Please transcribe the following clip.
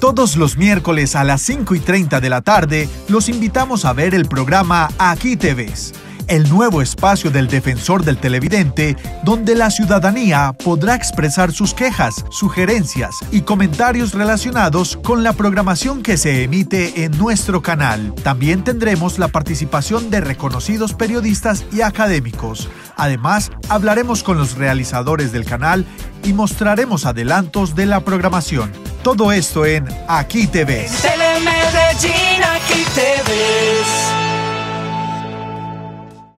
Todos los miércoles a las 5:30 de la tarde los invitamos a ver el programa Aquí te ves, el nuevo espacio del defensor del televidente, donde la ciudadanía podrá expresar sus quejas, sugerencias y comentarios relacionados con la programación que se emite en nuestro canal. También tendremos la participación de reconocidos periodistas y académicos. Además, hablaremos con los realizadores del canal y mostraremos adelantos de la programación. Todo esto en Aquí te ves. En Telemedellín, aquí te ves.